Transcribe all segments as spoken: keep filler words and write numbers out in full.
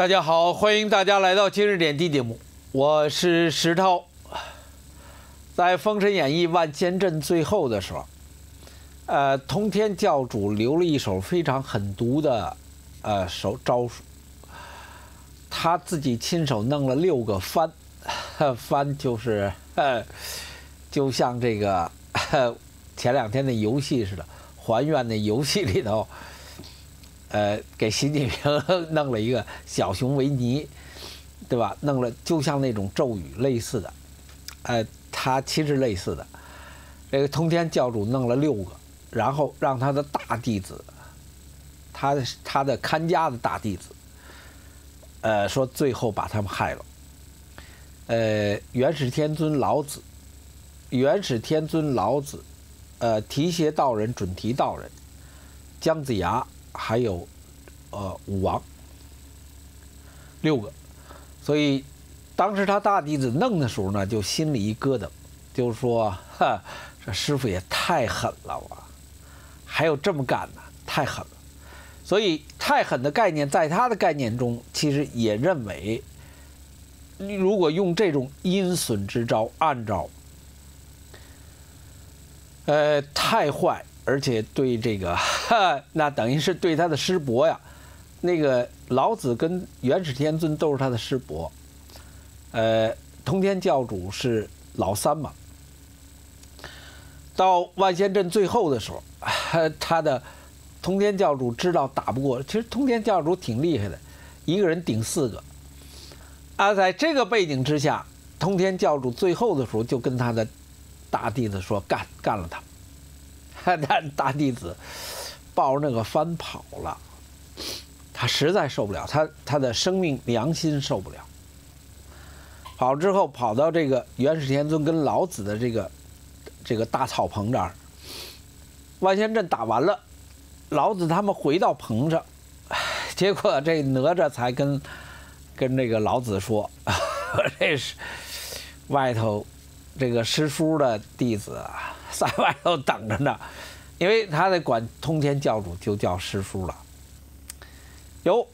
大家好，欢迎大家来到今日点滴节目，我是石涛。在《封神演义》万仙阵最后的时候，呃，通天教主留了一手非常狠毒的呃手招数，他自己亲手弄了六个幡，幡就是呃，就像这个前两天的游戏似的，还愿的游戏里头。 呃，给习近平弄了一个小熊维尼，对吧？弄了就像那种咒语类似的，呃，他其实类似的，这个通天教主弄了六个，然后让他的大弟子，他的他的看家的大弟子，呃，说最后把他们害了。呃，元始天尊老子，元始天尊老子，呃，提携道人、准提道人，姜子牙。 还有，呃，武王六个，所以当时他大弟子弄的时候呢，就心里一疙瘩，就说：“哈，这师傅也太狠了吧，还有这么干呢，太狠了。”所以太狠的概念，在他的概念中，其实也认为，如果用这种阴损之招，按照，呃，太坏。 而且对这个，那等于是对他的师伯呀。那个老子跟元始天尊都是他的师伯，呃，通天教主是老三嘛。到万仙阵最后的时候，他的通天教主知道打不过，其实通天教主挺厉害的，一个人顶四个。啊，在这个背景之下，通天教主最后的时候就跟他的大弟子说：“干，干了他。” 那大弟子抱着那个幡跑了，他实在受不了，他他的生命良心受不了。跑之后跑到这个元始天尊跟老子的这个这个大草棚这儿，万仙阵打完了，老子他们回到棚上，结果这哪吒才跟跟这个老子说，这是外头这个师叔的弟子啊。 在外头等着呢，因为他得管通天教主就叫师叔了。哟，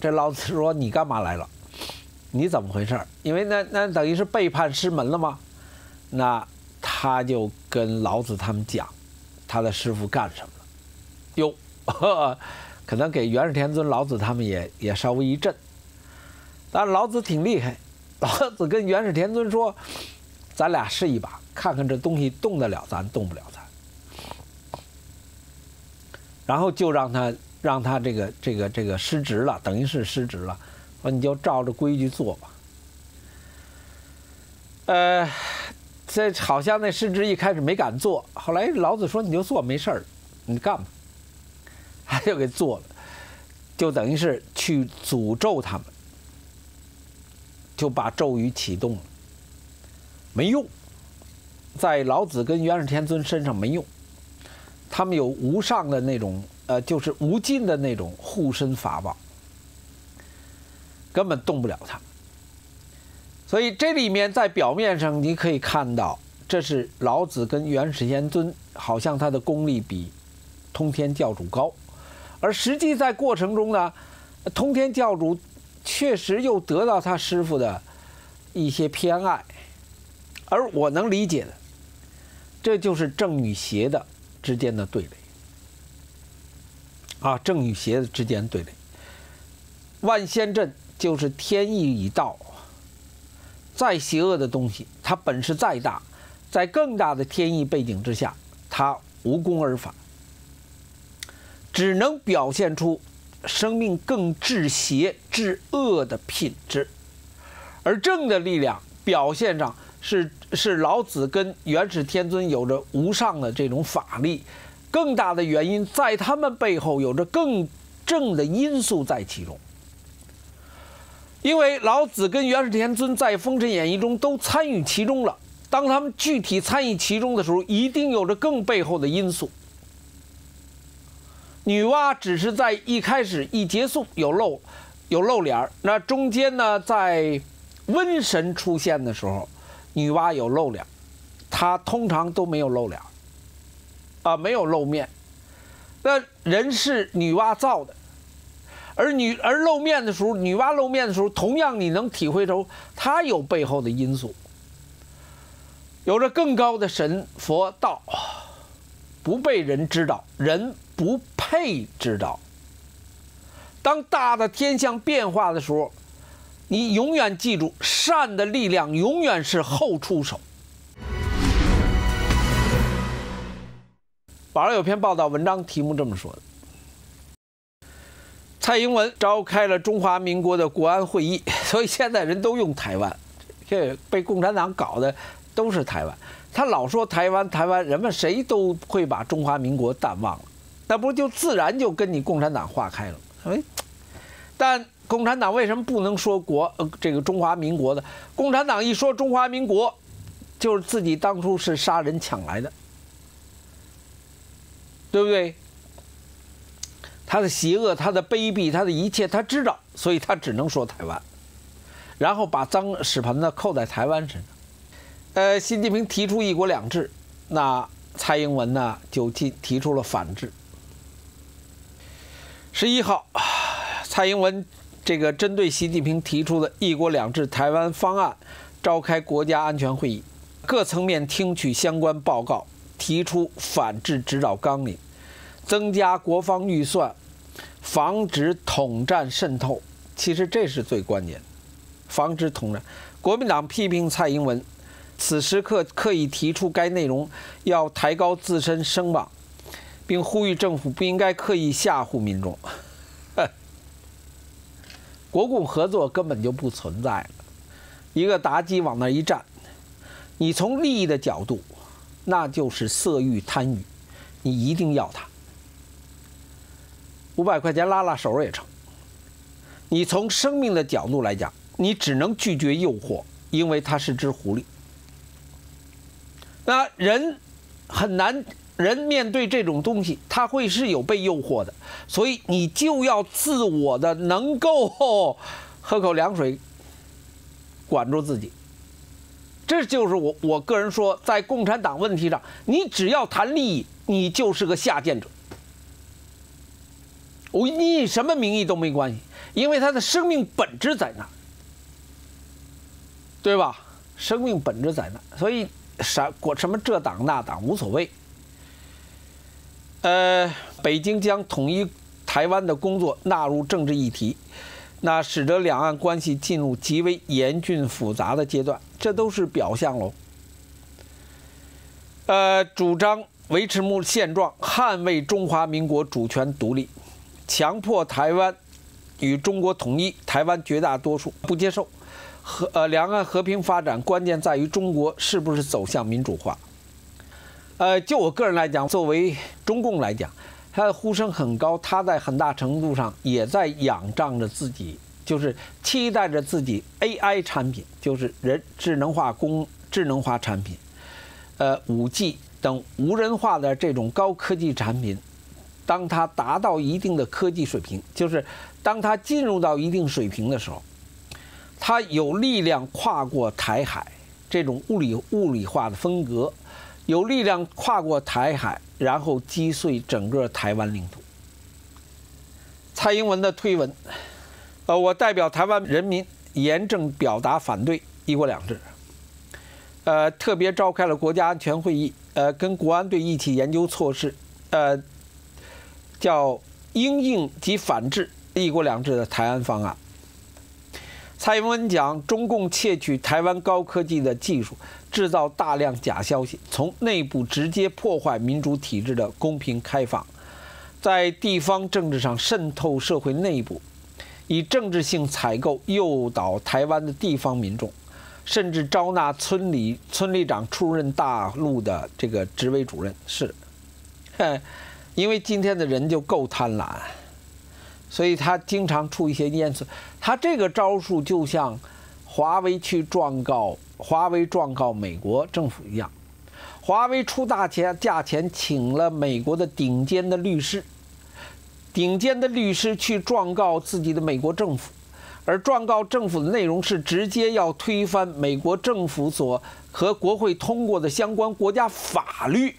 这老子说你干嘛来了？你怎么回事？因为那那等于是背叛师门了吗？那他就跟老子他们讲，他的师傅干什么了。哟，呵呵可能给元始天尊、老子他们也也稍微一震。但老子挺厉害，老子跟元始天尊说。 咱俩试一把，看看这东西动得了咱，动不了咱。然后就让他让他这个这个这个失职了，等于是失职了。说你就照着规矩做吧。呃，这好像那失职一开始没敢做，后来老子说你就做没事儿，你干吧。他就给做了，就等于是去诅咒他们，就把咒语启动了。 没用，在老子跟元始天尊身上没用，他们有无上的那种呃，就是无尽的那种护身法宝，根本动不了他们。所以这里面在表面上你可以看到，这是老子跟元始天尊，好像他的功力比通天教主高，而实际在过程中呢，通天教主确实又得到他师父的一些偏爱。 而我能理解的，这就是正与邪的之间的对垒啊，正与邪的之间对垒。万仙阵就是天意已到，再邪恶的东西，它本事再大，在更大的天意背景之下，它无功而返，只能表现出生命更至邪至恶的品质，而正的力量表现上。 是是老子跟元始天尊有着无上的这种法力，更大的原因在他们背后有着更正的因素在其中。因为老子跟元始天尊在《封神演义》中都参与其中了，当他们具体参与其中的时候，一定有着更背后的因素。女娲只是在一开始一结束有露有露脸儿，那中间呢，在瘟神出现的时候。 女娲有露脸，她通常都没有露脸，啊，没有露面。那人是女娲造的，而女而露面的时候，女娲露面的时候，同样你能体会出她有背后的因素，有着更高的神佛道，不被人知道，人不配知道。当大的天象变化的时候，你永远记住，善的力量永远是后出手。 网上有篇报道，文章题目这么说的：蔡英文召开了中华民国的国安会议，所以现在人都用台湾，这被共产党搞的都是台湾。他老说台湾，台湾，人们谁都会把中华民国淡忘了，那不就自然就跟你共产党划开了？哎，但共产党为什么不能说国、呃、这个中华民国呢？共产党一说中华民国，就是自己当初是杀人抢来的。 对不对？他的邪恶，他的卑鄙，他的一切，他知道，所以他只能说台湾，然后把脏屎盆子扣在台湾身上。呃，习近平提出一国两制，那蔡英文呢就提提出了反制。十一号，蔡英文这个针对习近平提出的一国两制台湾方案，召开国家安全会议，各层面听取相关报告。 提出反制指导纲领，增加国防预算，防止统战渗透。其实这是最关键的，防止统战。国民党批评蔡英文，此时刻刻意提出该内容，要抬高自身声望，并呼吁政府不应该刻意吓唬民众。国共合作根本就不存在了，一个妲己往那一站，你从利益的角度。 那就是色欲贪欲，你一定要它。五百块钱拉拉手也成。你从生命的角度来讲，你只能拒绝诱惑，因为它是只狐狸。那人很难，人面对这种东西，他会是有被诱惑的，所以你就要自我的能够、哦、喝口凉水，管住自己。 这就是我我个人说，在共产党问题上，你只要谈利益，你就是个下贱者。我你以什么名义都没关系，因为他的生命本质在那，对吧？生命本质在那，所以啥国什么这党那党无所谓。呃，北京将统一台湾的工作纳入政治议题。 那使得两岸关系进入极为严峻复杂的阶段，这都是表象喽。呃，主张维持目前现状，捍卫中华民国主权独立，强迫台湾与中国统一，台湾绝大多数不接受。和呃，两岸和平发展关键在于中国是不是走向民主化。呃，就我个人来讲，作为中共来讲。 他的呼声很高，他在很大程度上也在仰仗着自己，就是期待着自己 A I 产品，就是人智能化工、智能化产品，呃 ，五 G 等无人化的这种高科技产品，当它达到一定的科技水平，就是当它进入到一定水平的时候，它有力量跨过台海这种物理物理化的分隔。 有力量跨过台海，然后击碎整个台湾领土。蔡英文的推文，呃，我代表台湾人民严正表达反对“一国两制”。呃，特别召开了国家安全会议，呃，跟国安队一起研究措施，呃，叫应应及反制“一国两制”的台湾方案。蔡英文讲，中共窃取台湾高科技的技术。 制造大量假消息，从内部直接破坏民主体制的公平开放，在地方政治上渗透社会内部，以政治性采购诱导台湾的地方民众，甚至招纳村里村里长出任大陆的这个执委主任。是，因为今天的人就够贪婪，所以他经常出一些烟刺。他这个招数就像华为去状告。 华为状告美国政府一样，华为出大钱价钱请了美国的顶尖的律师，顶尖的律师去状告自己的美国政府，而状告政府的内容是直接要推翻美国政府所和国会通过的相关国家法律。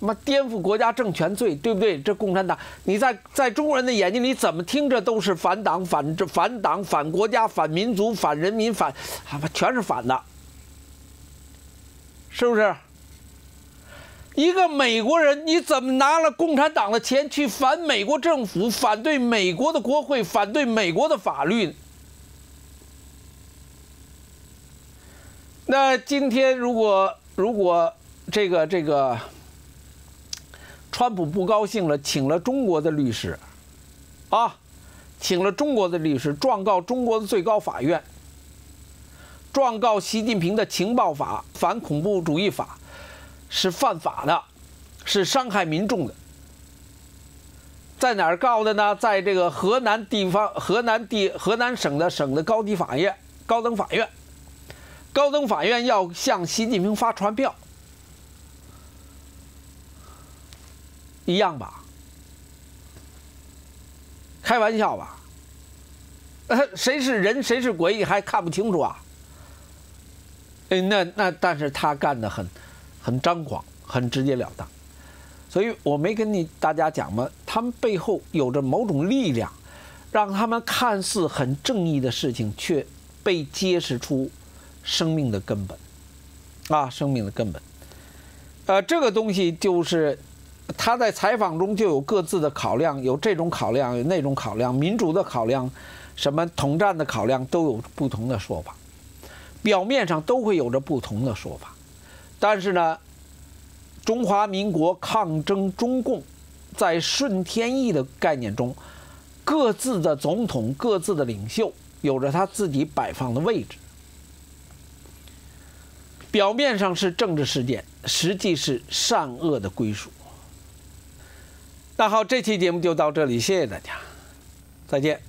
妈颠覆国家政权罪，对不对？这共产党，你在在中国人的眼睛里怎么听着都是反党、反这、反党、反国家、反民族、反人民、反，全是反的，是不是？一个美国人，你怎么拿了共产党的钱去反美国政府、反对美国的国会、反对美国的法律？那今天如果如果这个这个。 川普不高兴了，请了中国的律师，啊，请了中国的律师，状告中国的最高法院，状告习近平的情报法、反恐怖主义法是犯法的，是伤害民众的。在哪儿告的呢？在这个河南地方、河南地、河南省的省的高级法院、高等法院，高等法院要向习近平发传票。 一样吧，开玩笑吧，谁是人谁是鬼还看不清楚啊？哎，那那但是他干得很，很张狂，很直截了当，所以我没跟你大家讲嘛，他们背后有着某种力量，让他们看似很正义的事情，却被揭示出生命的根本，啊，生命的根本，呃，这个东西就是。 他在采访中就有各自的考量，有这种考量，有那种考量，民主的考量，什么统战的考量，都有不同的说法。表面上都会有着不同的说法，但是呢，中华民国抗争中共，在顺天意的概念中，各自的总统、各自的领袖，有着他自己摆放的位置。表面上是政治事件，实际是善恶的归属。 那好，这期节目就到这里，谢谢大家，再见。